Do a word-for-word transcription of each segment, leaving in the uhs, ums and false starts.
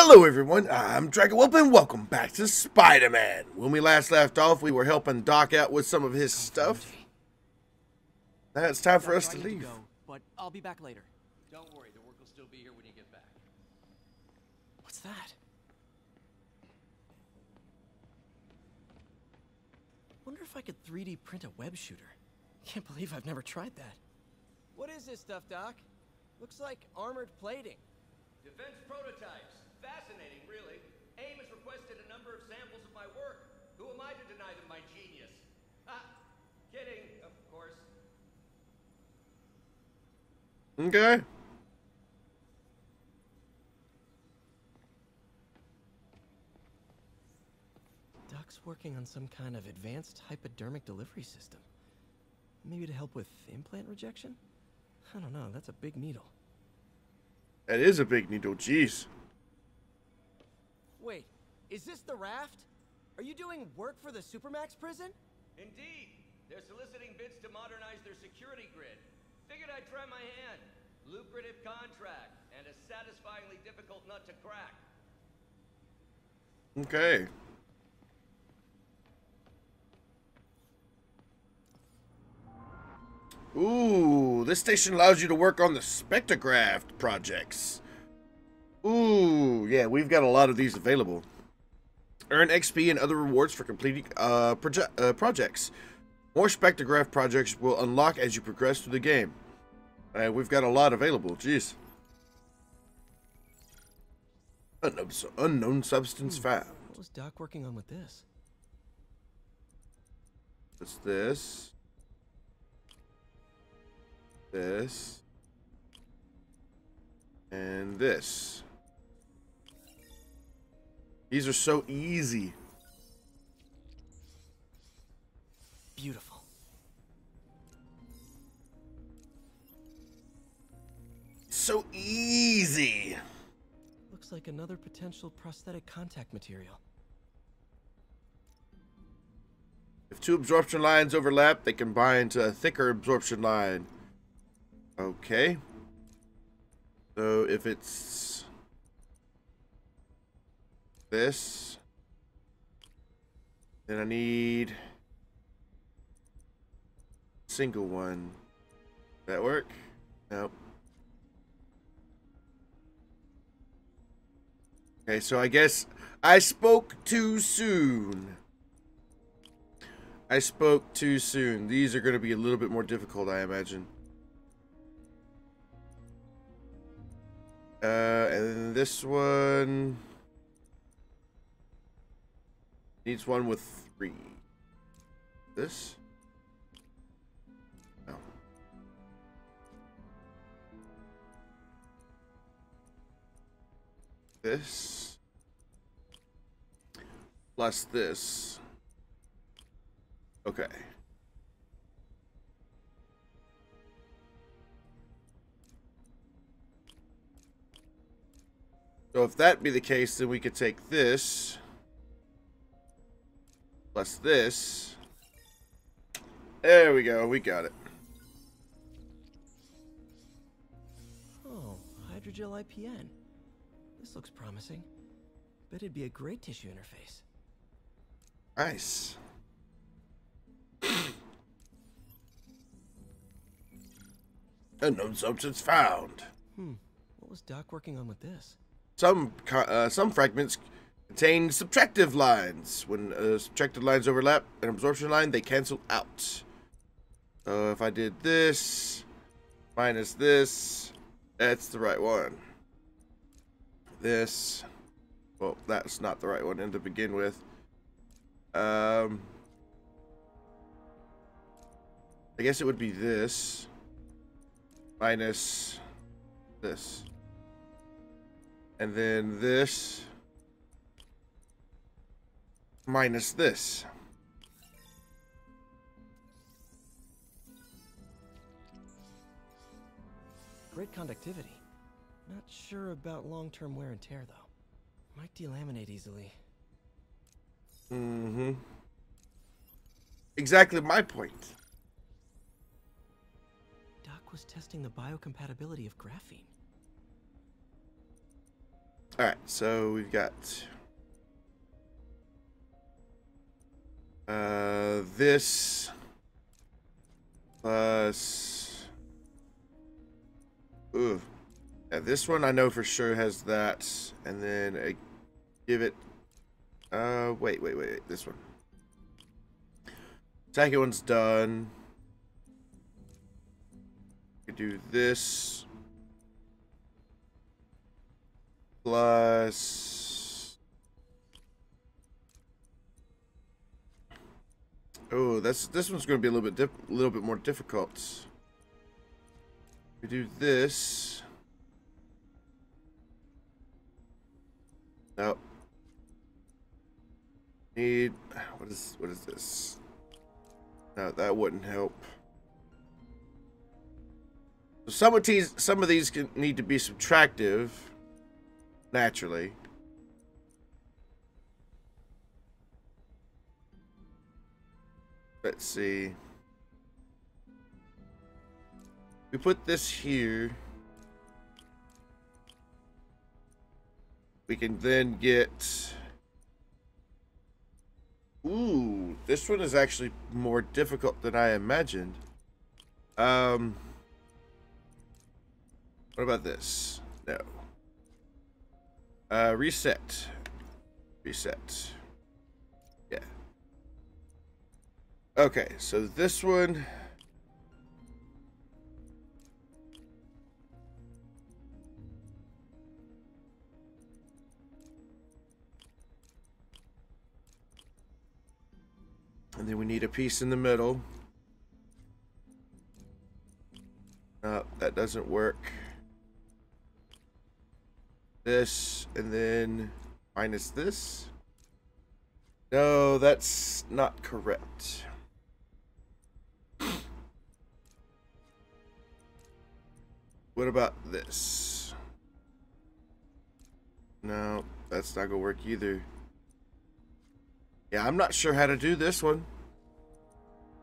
Hello everyone, I'm Draco, and welcome back to Spider-Man. When we last left off, we were helping Doc out with some of his stuff. Now it's time for us to leave. Go, but I'll be back later. Don't worry, the work will still be here when you get back. What's that? Wonder if I could three D print a web shooter. Can't believe I've never tried that. What is this stuff, Doc? Looks like armored plating. Defense prototypes. Fascinating, really. AIM has requested a number of samples of my work. Who am I to deny them my genius? Ah, kidding, of course. Okay. Doc's working on some kind of advanced hypodermic delivery system. Maybe to help with implant rejection? I don't know, that's a big needle. That is a big needle, jeez. Wait, is this the Raft? Are you doing work for the Supermax prison? Indeed. They're soliciting bids to modernize their security grid. Figured I'd try my hand. Lucrative contract and a satisfyingly difficult nut to crack. Okay. Ooh, this station allows you to work on the Spectograph projects. Ooh, yeah, we've got a lot of these available. Earn X P and other rewards for completing uh, proje uh, projects. More Spectrograph projects will unlock as you progress through the game. Uh, we've got a lot available, jeez. Unknown, unknown substance found. What was Doc working on with this? What's this? This. And this. These are so easy. Beautiful. So easy. Looks like another potential prosthetic contact material. If two absorption lines overlap, they combine to a thicker absorption line. Okay. So if it's this, then I need a single one. Does that work? Nope. Okay, so I guess I spoke too soon. I spoke too soon. These are going to be a little bit more difficult, I imagine. Uh, and then this one needs one with three. This? No. This. Plus this. Okay. So if that be the case, then we could take this, plus this, there we go, we got it. Oh, hydrogel I P N. This looks promising, but it'd be a great tissue interface. Nice. Unknown substance found. Hmm, what was Doc working on with this? Some uh, some fragments contain subtractive lines. When uh, subtractive lines overlap an absorption line, they cancel out. So if I did this minus this, that's the right one. This, well, that's not the right one and to begin with. Um, I guess it would be this minus this. And then this minus this. Great conductivity. Not sure about long-term wear and tear, though. Might delaminate easily. Mm-hmm. Exactly my point. Doc was testing the biocompatibility of graphene. All right, so we've got uh, this plus, ooh, yeah, this one I know for sure has that, and then I give it, uh, wait, wait, wait, wait, this one. Second one's done. We do this. Plus, oh, that's this one's going to be a little bit dip, a little bit more difficult. We do this. Nope. Need what is what is this? No, that wouldn't help. So some of these some of these can need to be subtractive. Naturally. Let's see. We put this here. We can then get... Ooh, this one is actually more difficult than I imagined. Um, what about this? No. Uh, reset. Reset. Yeah. Okay, so this one... And then we need a piece in the middle. No, that doesn't work. This, and then minus this. No, that's not correct. What about this? No, that's not gonna work either. Yeah, I'm not sure how to do this one.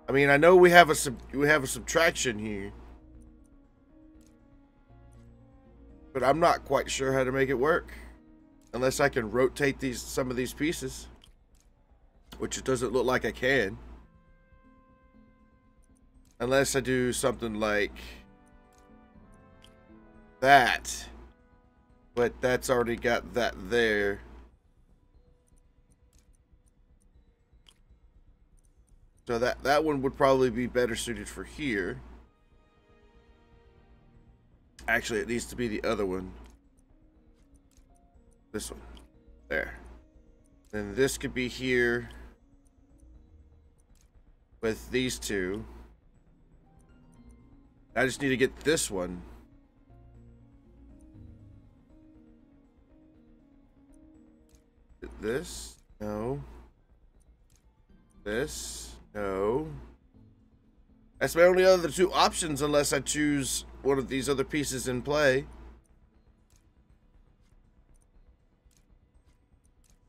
I mean, I know we have a sub we have a subtraction here, but I'm not quite sure how to make it work. Unless I can rotate these some of these pieces, which it doesn't look like I can. Unless I do something like that. But that's already got that there. So that, that one would probably be better suited for here. Actually, it needs to be the other one. This one. There. Then this could be here with these two. I just need to get this one. This? No. This? No. That's my only other two options unless I choose one of these other pieces in play.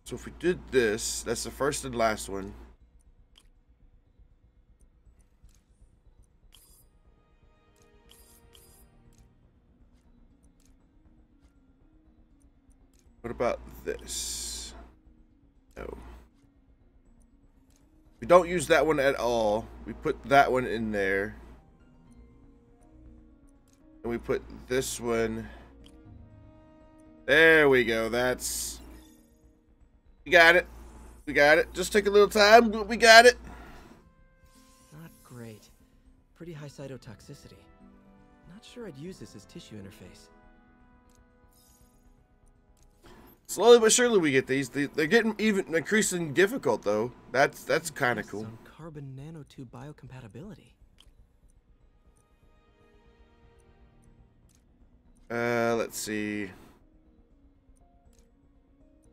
So if we did this, that's the first and last one. What about this? No. We don't use that one at all. We put that one in there. And we put this one. There we go. That's. We got it. We got it. Just take a little time, but we got it. Not great. Pretty high cytotoxicity. Not sure I'd use this as tissue interface. Slowly but surely we get these. They're getting even increasingly difficult though. That's that's kind of cool. On carbon nanotube biocompatibility. Uh, let's see.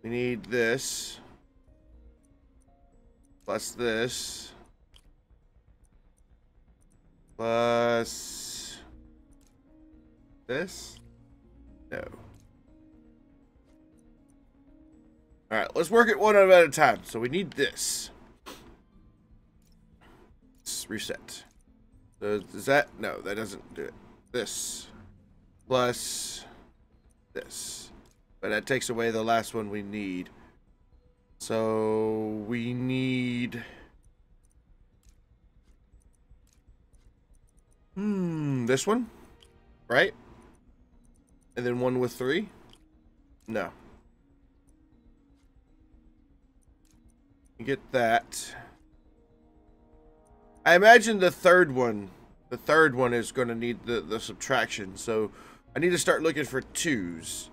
We need this. Plus this. Plus this? No. Alright, let's work it one at a time. So we need this. Let's reset. So does that? No, that doesn't do it. This. Plus this. but that takes away the last one we need. So we need... Hmm, this one? Right? And then one with three? No. You get that. I imagine the third one, the third one is going to need the, the subtraction, so I need to start looking for twos.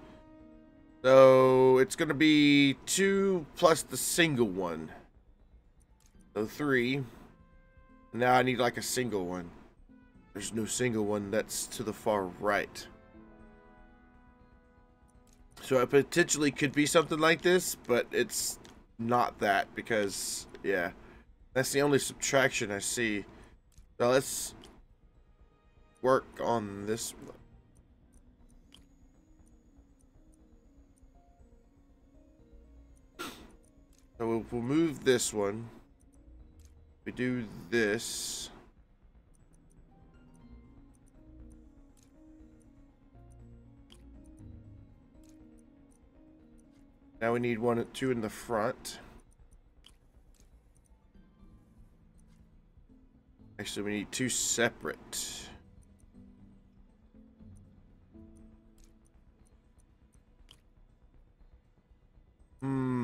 So it's going to be two plus the single one. So three. Now I need like a single one. There's no single one. That's to the far right. So it potentially could be something like this, but it's not that because, yeah, that's the only subtraction I see. So let's work on this one. So we'll, we'll move this one. We do this. Now we need one and two in the front. Actually, we need two separate. Hmm.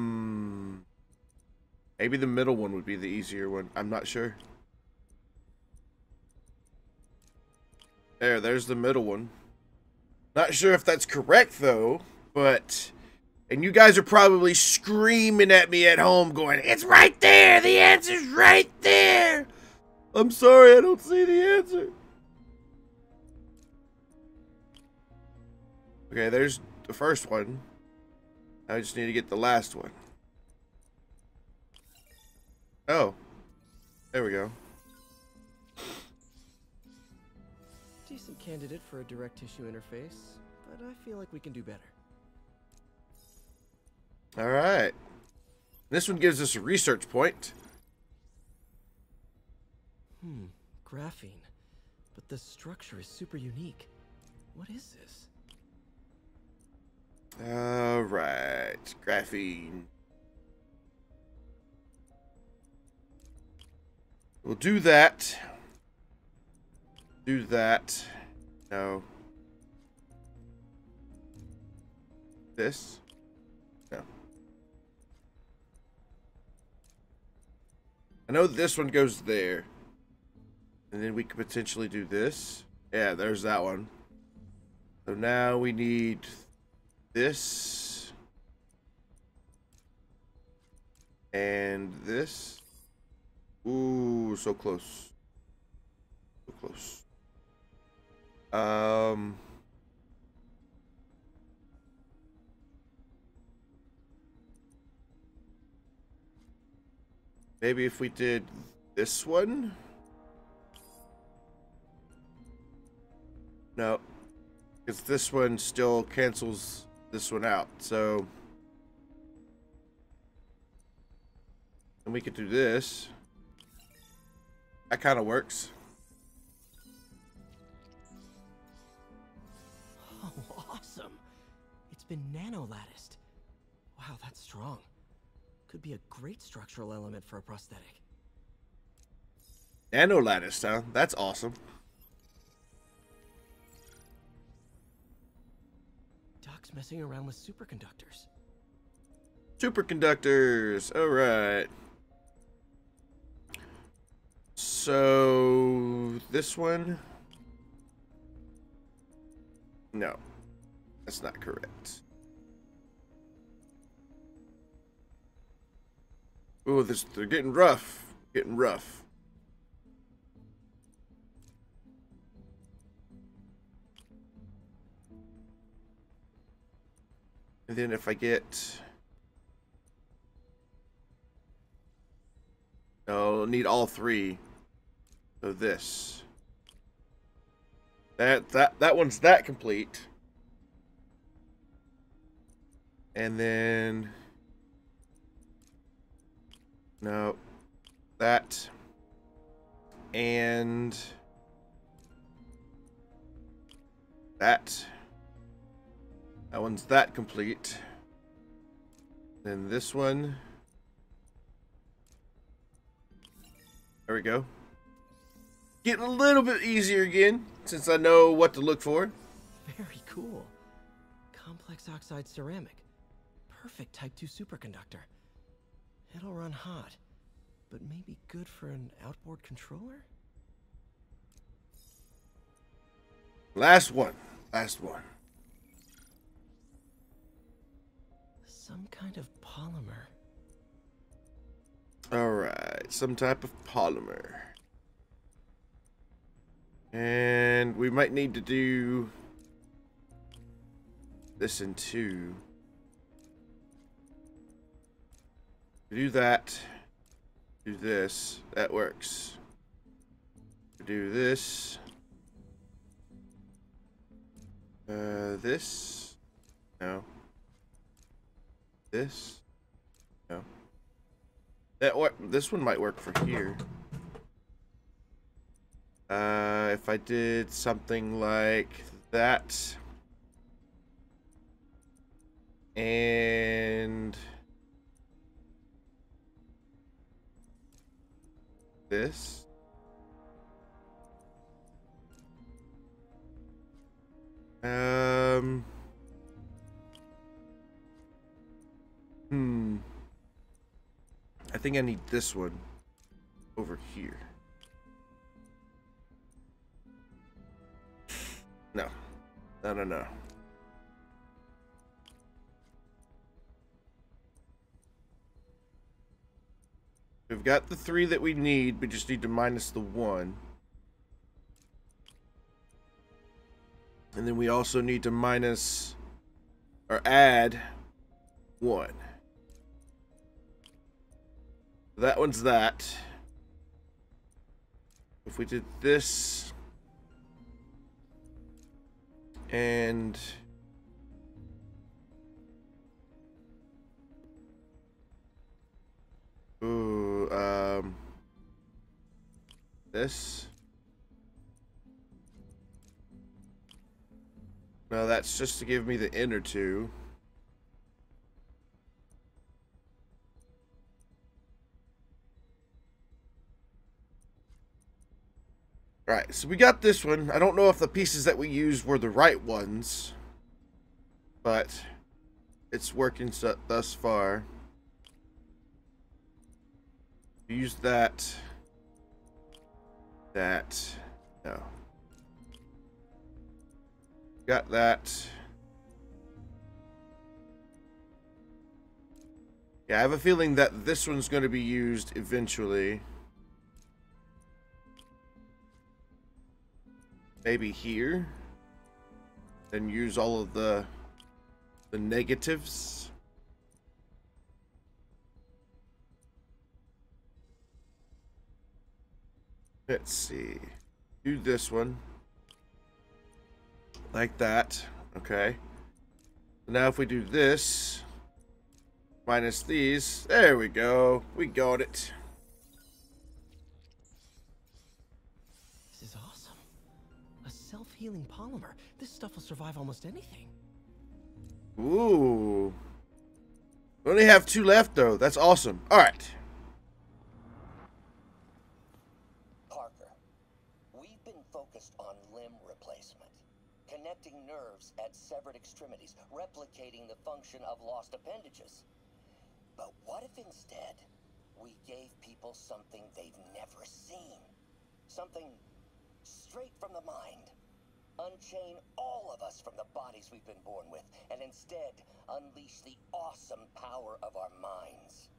Maybe the middle one would be the easier one. I'm not sure. There, there's the middle one. Not sure if that's correct, though, but... And you guys are probably screaming at me at home going, it's right there! The answer's right there! I'm sorry, I don't see the answer. Okay, there's the first one. I just need to get the last one. Oh. There we go. Decent candidate for a direct tissue interface, but I feel like we can do better. All right. This one gives us a research point. Hmm, graphene. But the structure is super unique. What is this? All right, graphene. We'll do that. Do that. No. This. I know this one goes there. And then we could potentially do this. Yeah, there's that one. So now we need this. And this. Ooh, so close. So close. Um... Maybe if we did this one? No. Because this one still cancels this one out, so... And we could do this. That kind of works. Oh, awesome! It's been nanolatticed. Wow, that's strong. Could be a great structural element for a prosthetic. Nanolatticed, huh? That's awesome. Doc's messing around with superconductors. Superconductors! Alright. So... This one? No. That's not correct. Ooh, this, they're getting rough. Getting rough. And then if I get... No, I'll need all three. So this. That, that, that one's that complete. And then... No, that, and that, That one's that complete. Then this one. There we go. Getting a little bit easier again, since I know what to look for. Very cool. Complex oxide ceramic. Perfect type two superconductor. It'll run hot, but maybe good for an outboard controller? Last one. Last one. Some kind of polymer. Alright, some type of polymer. And we might need to do this in two. Do that. Do this. That works. Do this. Uh, this. No. This. No. That work. This one might work for here. Uh, if I did something like that. And this. Um. Hmm. I think I need this one over here. No. No, no, no. We've got the three that we need, we just need to minus the one. And then we also need to minus or add one. That one's that. If we did this and Ooh, um, this. No, that's just to give me the inner two. Alright, so we got this one. I don't know if the pieces that we used were the right ones, but it's working thus far. Use that, that, no. Got that. Yeah, I have a feeling that this one's going to be used eventually. Maybe here. Then use all of the, the negatives. Let's see. Do this one. Like that. Okay. Now if we do this, minus these. There we go. We got it. This is awesome. A self-healing polymer. This stuff will survive almost anything. Ooh. We only have two left, though. That's awesome. All right. Connecting nerves at severed extremities, replicating the function of lost appendages. But what if instead we gave people something they've never seen? Something straight from the mind. Unchain all of us from the bodies we've been born with, and instead unleash the awesome power of our minds.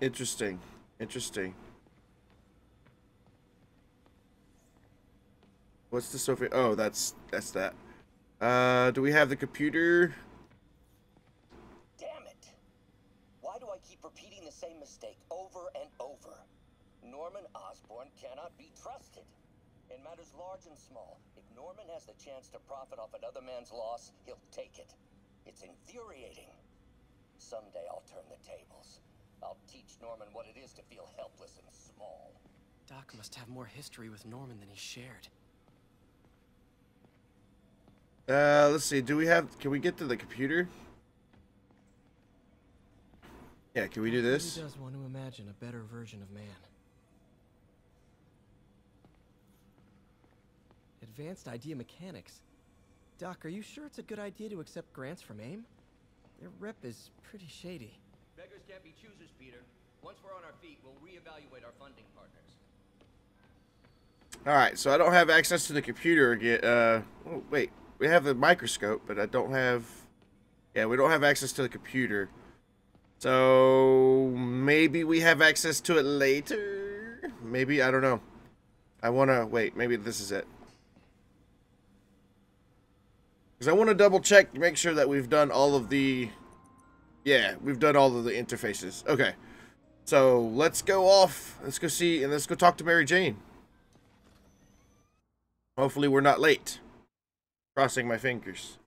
Interesting. Interesting. What's the Sophie? Oh, that's that's that. Uh, do we have the computer? Damn it! Why do I keep repeating the same mistake over and over? Norman Osborn cannot be trusted. In matters large and small, if Norman has the chance to profit off another man's loss, he'll take it. It's infuriating. Someday I'll turn the tables. I'll teach Norman what it is to feel helpless and small. Doc must have more history with Norman than he shared. Uh, let's see. Do we have... Can we get to the computer? Yeah, can we do this? Who does want to imagine a better version of man? Advanced idea mechanics. Doc, are you sure it's a good idea to accept grants from AIM? Their rep is pretty shady. Beggars can't be choosers, Peter. Once we're on our feet, we'll reevaluate our funding partners. Alright, so I don't have access to the computer again. Uh, oh, wait. We have the microscope, but I don't have... Yeah, we don't have access to the computer. So... Maybe we have access to it later? Maybe, I don't know. I wanna... Wait, maybe this is it. Because I want to double check to make sure that we've done all of the... Yeah, we've done all of the interfaces. Okay. So, let's go off. Let's go see, and let's go talk to Mary Jane. Hopefully we're not late. Crossing my fingers.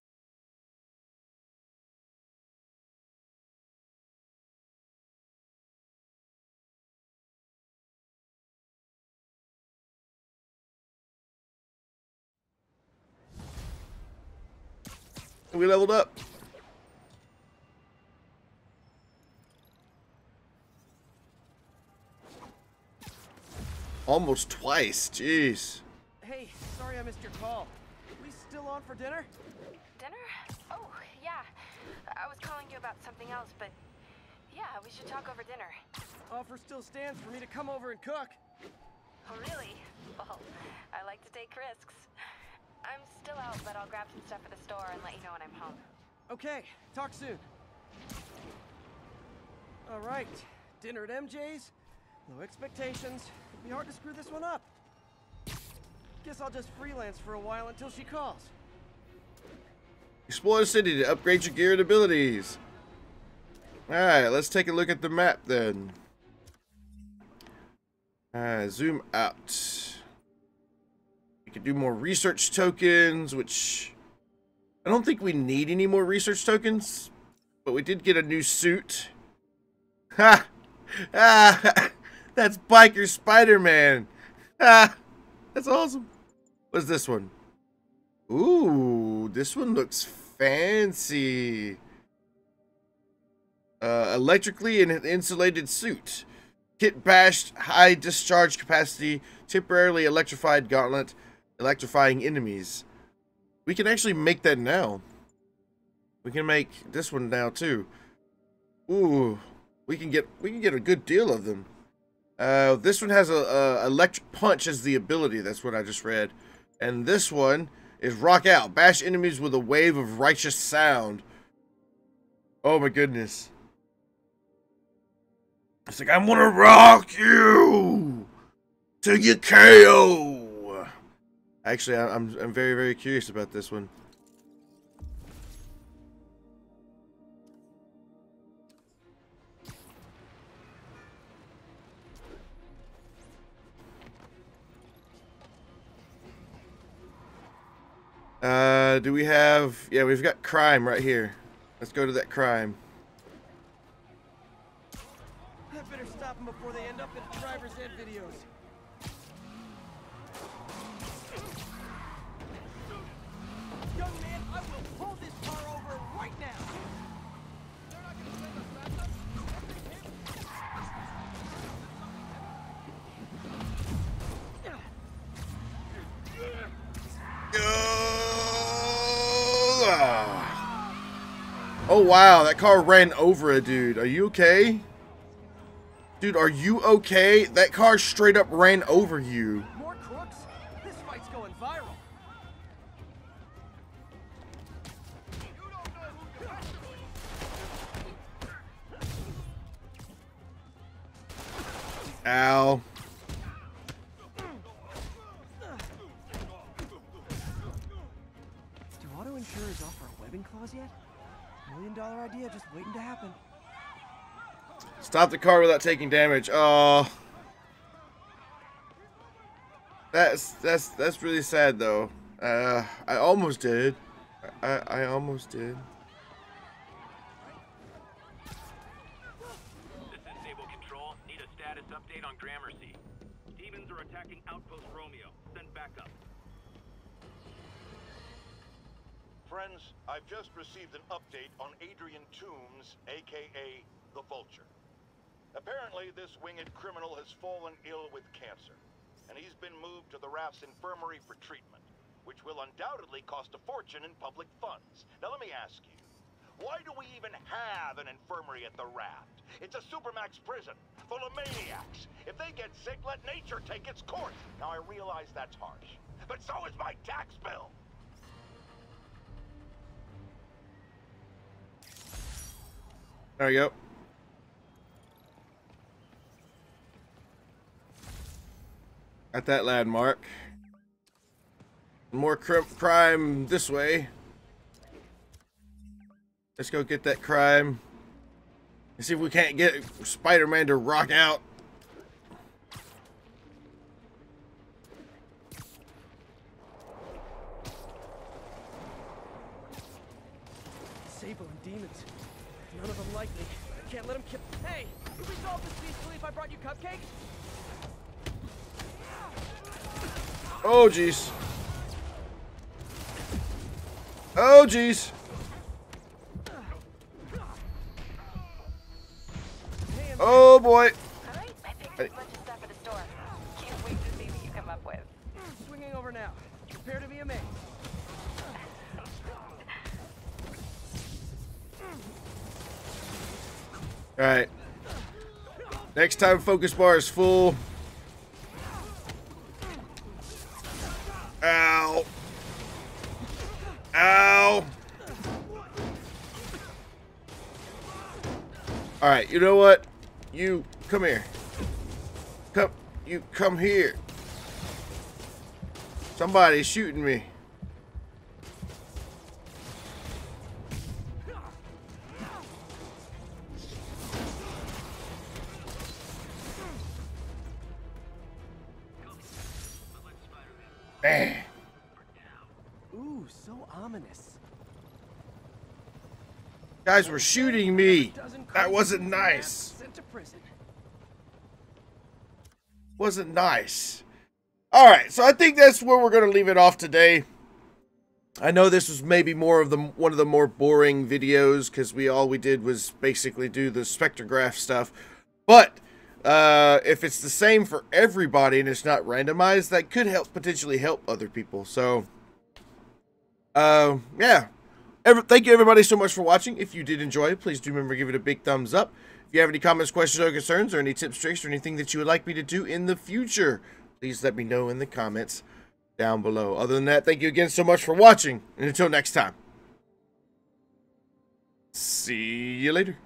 We leveled up. Almost twice, jeez. Hey, sorry I missed your call. We still on for dinner? Dinner? Oh, yeah. I was calling you about something else, but yeah, we should talk over dinner. Offer still stands for me to come over and cook. Oh, really? Well, I like to take risks. I'm still out, but I'll grab some stuff at the store and let you know when I'm home. Okay, talk soon. All right, dinner at M J's. No expectations. It'd be hard to screw this one up. Guess I'll just freelance for a while until she calls. Explore the city to upgrade your gear and abilities. All right, let's take a look at the map then. Uh, zoom out. We could do more research tokens, which I don't think we need any more research tokens, but we did get a new suit. Ha! Ah! That's Biker Spider-Man! Ah! That's awesome! What's this one? Ooh, this one looks fancy. Uh, electrically in an insulated suit. Kit bashed, high discharge capacity, temporarily electrified gauntlet. Electrifying enemies. We can actually make that now. We can make this one now too. Ooh, we can get we can get a good deal of them. Uh, this one has a, a electric punch as the ability. That's what I just read. And this one is rock out, bash enemies with a wave of righteous sound. Oh my goodness! It's like I'm gonna rock you till you K O. Actually, I'm, I'm very, very curious about this one. Uh, do we have... Yeah, we've got crime right here. Let's go to that crime. I better stop them before they end up in driver's ed videos. Oh wow, that car ran over a dude. Are you okay? Dude, are you okay? That car straight up ran over you. More crooks? This fight's going viral. Ow. Do auto insurers offer a webbing clause yet? Million dollar idea just waiting to happen. Stop the car without taking damage. Oh, that's that's that's really sad though. Uh, I almost did. I I almost did. This is Sable Control. Need a status update on Gramercy. Demons are attacking Outpost Romeo. Send backup. Friends, I've just received an update on Adrian Toomes, a k a. The Vulture. Apparently, this winged criminal has fallen ill with cancer, and he's been moved to the Raft's infirmary for treatment, which will undoubtedly cost a fortune in public funds. Now, let me ask you, why do we even have an infirmary at the Raft? It's a supermax prison, full of maniacs. If they get sick, let nature take its course. Now, I realize that's harsh, but so is my tax bill. There we go. At that landmark. More cr crime this way. Let's go get that crime. And see if we can't get Spider-Man to rock out. Sable and demons. None of them like me. I can't let them kill. Hey, you resolve this peacefully if I brought you cupcakes? Oh jeez. Oh jeez. Oh boy. Alright, I picked as much as stuff at the store. Can't wait to see what you come up with. Swinging over now. Prepare to be amazed. Alright. Next time focus bar is full. Ow. Ow. Alright, you know what? You come here. Come, you come here. Somebody's shooting me. Ooh, so ominous. Guys were shooting me. That wasn't nice. Wasn't nice. All right, so I think that's where we're going to leave it off today. I know this was maybe more of the one of the more boring videos because we all we did was basically do the spectrograph stuff, but. Uh, if it's the same for everybody and it's not randomized, that could help potentially help other people. So, uh, yeah. Every, thank you everybody so much for watching. If you did enjoy it, please do remember to give it a big thumbs up. If you have any comments, questions, or concerns, or any tips, tricks, or anything that you would like me to do in the future, please let me know in the comments down below. Other than that, thank you again so much for watching, and until next time, see you later.